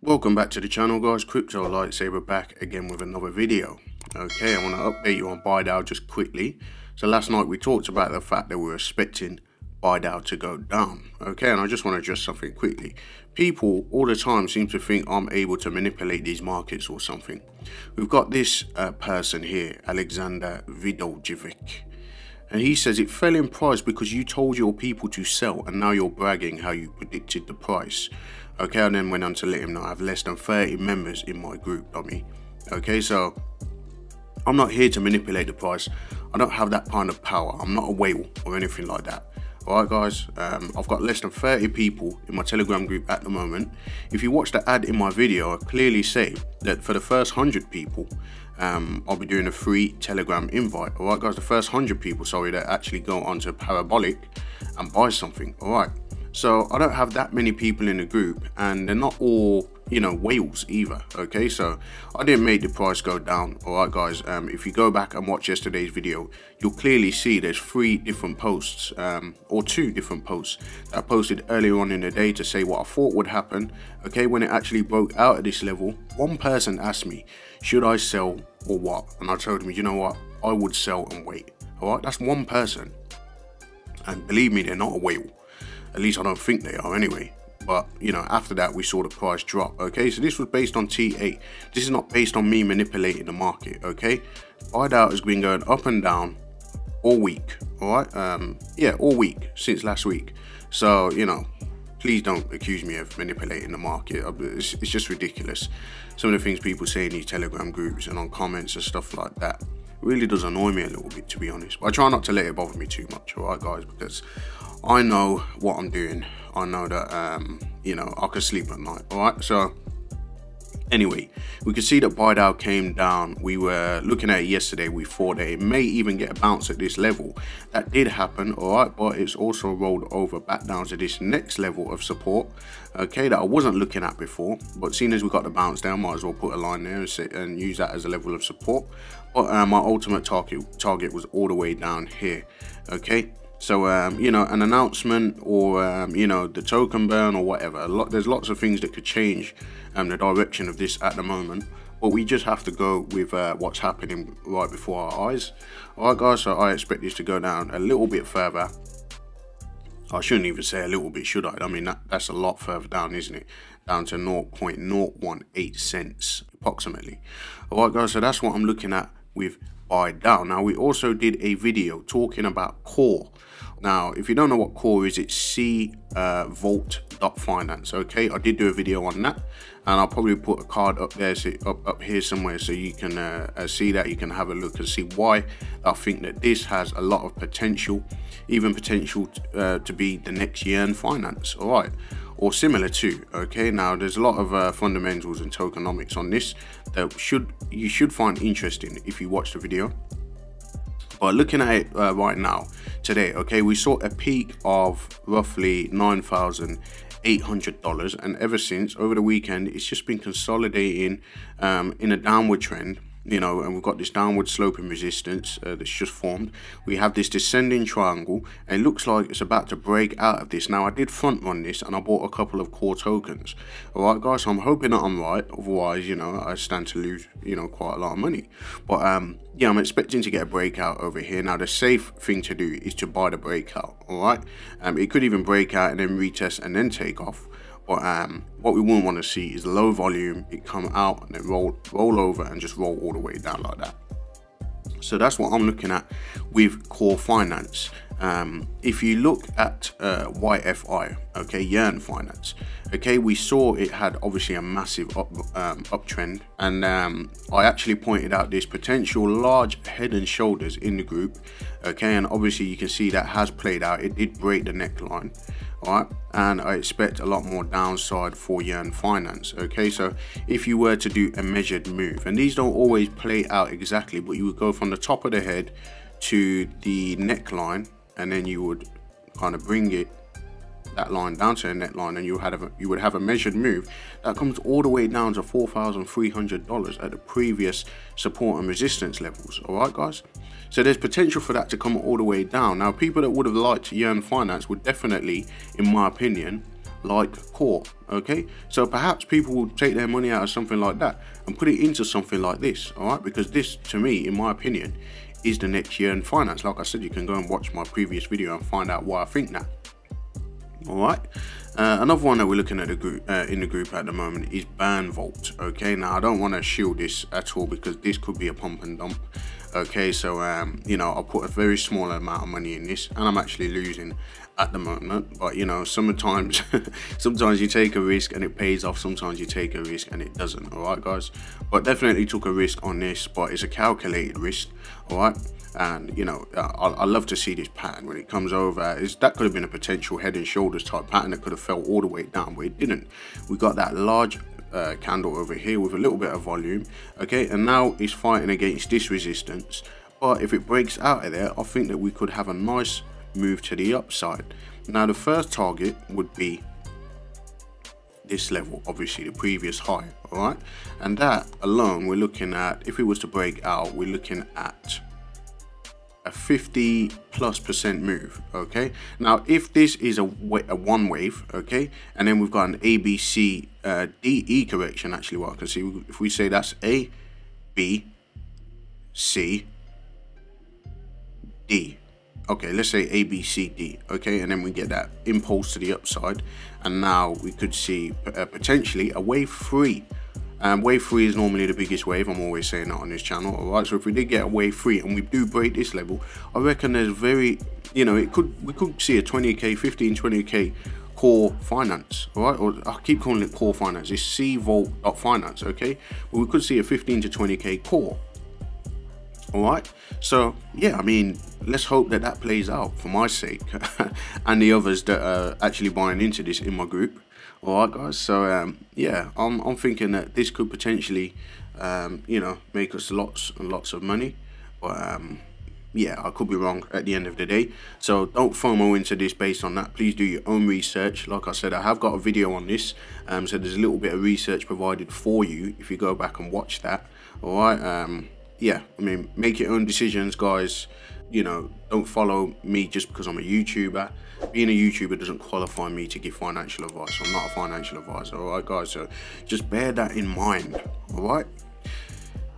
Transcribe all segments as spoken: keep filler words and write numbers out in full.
Welcome back to the channel, guys. Crypto Lightsaber back again with another video. Okay, I want to update you on Bidao just quickly. So last night we talked about the fact that we were expecting Bidao to go down. Okay, and I just want to address something quickly. People all the time seem to think I'm able to manipulate these markets or something. We've got this uh, person here, Alexander Vidoljevic. And he says it fell in price because you told your people to sell and now you're bragging how you predicted the price. Okay, and then went on to let him know I have less than thirty members in my group, dummy. Okay, so I'm not here to manipulate the price. I don't have that kind of power. I'm not a whale or anything like that. Alright guys, um, I've got less than thirty people in my Telegram group at the moment. If you watch the ad in my video, I clearly say that for the first one hundred people, um, I'll be doing a free Telegram invite. Alright guys, the first one hundred people, sorry, that actually go onto Parabolic and buy something. Alright, so I don't have that many people in the group and they're not all, you know, whales either. Okay, so I didn't make the price go down. All right guys, um if you go back and watch yesterday's video, you'll clearly see there's three different posts, um or two different posts that I posted earlier on in the day to say what I thought would happen. Okay, when it actually broke out at this level, one person asked me, should I sell or what? And I told him, you know what, I would sell and wait. All right, that's one person, and believe me, they're not a whale. At least I don't think they are anyway. But, you know, after that, we saw the price drop, okay? So this was based on T eight. This is not based on me manipulating the market, okay? Bidao has been going up and down all week, all right? Um, yeah, all week, since last week. So, you know, please don't accuse me of manipulating the market. It's, it's just ridiculous. Some of the things people say in these Telegram groups and on comments and stuff like that really does annoy me a little bit, to be honest. But I try not to let it bother me too much, all right, guys? Because I know what I'm doing. I know that, um, you know, I could sleep at night, all right? So anyway, we could see that Bidao came down. We were looking at it yesterday. We thought that it may even get a bounce at this level. That did happen, all right? But it's also rolled over back down to this next level of support, okay, that I wasn't looking at before. But seeing as we got the bounce down, might as well put a line there and, sit and use that as a level of support. But uh, my ultimate target, target was all the way down here, okay? So, um, you know, an announcement or, um, you know, the token burn or whatever. A lot, there's lots of things that could change um, the direction of this at the moment. But we just have to go with uh, what's happening right before our eyes. All right, guys, so I expect this to go down a little bit further. I shouldn't even say a little bit, should I? I mean, that, that's a lot further down, isn't it? Down to zero point zero one eight cents approximately. All right, guys, so that's what I'm looking at with Bidao. Now, we also did a video talking about Core. Now, if you don't know what Core is, it's C uh, Vault.finance. Okay, I did do a video on that, and I'll probably put a card up there, so up up here somewhere, so you can uh, see that. You can have a look and see why I think that this has a lot of potential, even potential uh, to be the next Yearn Finance. All right, or similar to. Okay, now there's a lot of uh, fundamentals and tokenomics on this that should you should find interesting if you watch the video. But looking at it uh, right now, today, okay, we saw a peak of roughly nine thousand eight hundred dollars, and ever since, over the weekend, it's just been consolidating um, in a downward trend, you know, and we've got this downward sloping resistance uh, that's just formed. We have this descending triangle, and it looks like it's about to break out of this. Now, I did front run this, and I bought a couple of Core tokens. All right, guys, so I'm hoping that I'm right. Otherwise, you know, I stand to lose, you know, quite a lot of money. But um, yeah, I'm expecting to get a breakout over here. Now, the safe thing to do is to buy the breakout. All right, um, it could even break out and then retest and then take off. But um, what we wouldn't want to see is low volume, it come out and then roll, roll over and just roll all the way down like that. So that's what I'm looking at with Core Finance. Um, if you look at uh, Y F I, okay, Yearn Finance, okay, we saw it had obviously a massive up, um, uptrend. And um, I actually pointed out this potential large head and shoulders in the group, okay, and obviously you can see that has played out. It did break the neckline. Right, and I expect a lot more downside for Yearn Finance. Okay, so if you were to do a measured move, and these don't always play out exactly, but you would go from the top of the head to the neckline, and then you would kind of bring it that line down to the net line, and you had a, you would have a measured move that comes all the way down to four thousand three hundred dollars at the previous support and resistance levels. All right, guys. So there's potential for that to come all the way down. Now, people that would have liked Yearn Finance would definitely, in my opinion, like Core. Okay, so perhaps people will take their money out of something like that and put it into something like this. All right, because this, to me, in my opinion, is the next Yearn Finance. Like I said, you can go and watch my previous video and find out why I think that. All right, uh, another one that we're looking at the group uh, in the group at the moment is Ban Vault. Okay, now I don't want to shield this at all because this could be a pump and dump. Okay, so um, you know, I put a very small amount of money in this, and I'm actually losing at the moment. But you know, sometimes, sometimes you take a risk and it pays off. Sometimes you take a risk and it doesn't. All right, guys. But definitely took a risk on this, but it's a calculated risk. All right. And you know, I, I love to see this pattern when it comes over. Is that could have been a potential head and shoulders type pattern that could have fell all the way down, but it didn't. We got that large uh, candle over here with a little bit of volume, okay, and now it's fighting against this resistance. But if it breaks out of there, I think that we could have a nice move to the upside. Now the first target would be this level, obviously the previous high. All right, and that alone, we're looking at, if it was to break out, we're looking at a fifty plus percent move. Okay, now if this is a, wa a one wave, okay, and then we've got an A B C uh, D E correction. Actually, what I can see, if we say that's A B C D, okay, let's say A B C D, okay, and then we get that impulse to the upside, and now we could see uh, potentially a wave three. Um, wave three is normally the biggest wave. I'm always saying that on this channel. All right, so if we did get a wave three and we do break this level, I reckon there's very, you know, it could, we could see a twenty K, fifteen, twenty K Core Finance. All right, or I keep calling it Core Finance. It's C Vault.finance. Okay, but we could see a fifteen to twenty K Core. All right, so yeah, I mean, let's hope that that plays out for my sake and the others that are actually buying into this in my group. All right, guys, so um yeah, i'm, I'm thinking that this could potentially um you know, make us lots and lots of money, but um yeah, I could be wrong at the end of the day. So don't FOMO into this based on that. Please do your own research. Like I said, I have got a video on this, um so there's a little bit of research provided for you if you go back and watch that. All right, um yeah, I mean, make your own decisions, guys. You know, don't follow me just because I'm a YouTuber. Being a YouTuber doesn't qualify me to give financial advice. I'm not a financial advisor, all right, guys? So just bear that in mind, all right?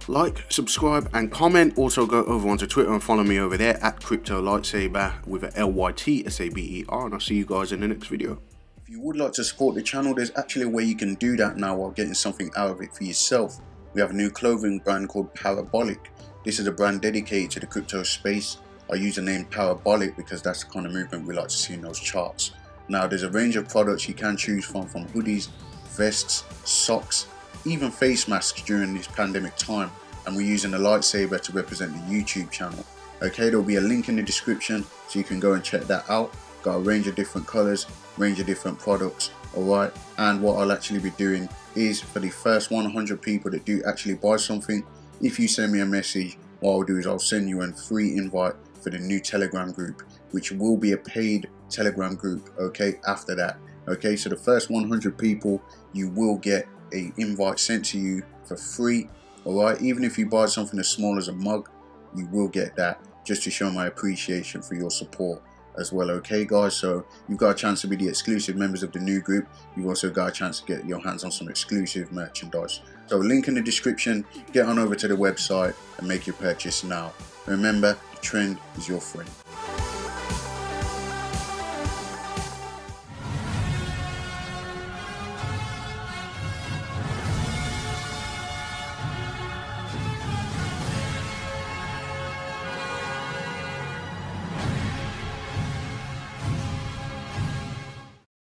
Like, subscribe, and comment. Also, go over onto Twitter and follow me over there at Crypto Lightsaber with a L Y T S A B E R, and I'll see you guys in the next video. If you would like to support the channel, there's actually a way you can do that now while getting something out of it for yourself. We have a new clothing brand called Parabolic. This is a brand dedicated to the crypto space. I use the name Parabolic because that's the kind of movement we like to see in those charts. Now, there's a range of products you can choose from, from hoodies, vests, socks, even face masks during this pandemic time. And we're using the lightsaber to represent the YouTube channel. Okay, there'll be a link in the description so you can go and check that out. Got a range of different colors, range of different products, all right? And what I'll actually be doing is, for the first one hundred people that do actually buy something, if you send me a message, what I'll do is I'll send you a free invite for the new Telegram group, which will be a paid Telegram group, okay, after that. Okay, so the first one hundred people, you will get an invite sent to you for free, all right? Even if you buy something as small as a mug, you will get that, just to show my appreciation for your support as well, okay, guys? So you've got a chance to be the exclusive members of the new group. You've also got a chance to get your hands on some exclusive merchandise. So link in the description, get on over to the website and make your purchase now. Remember, the trend is your friend.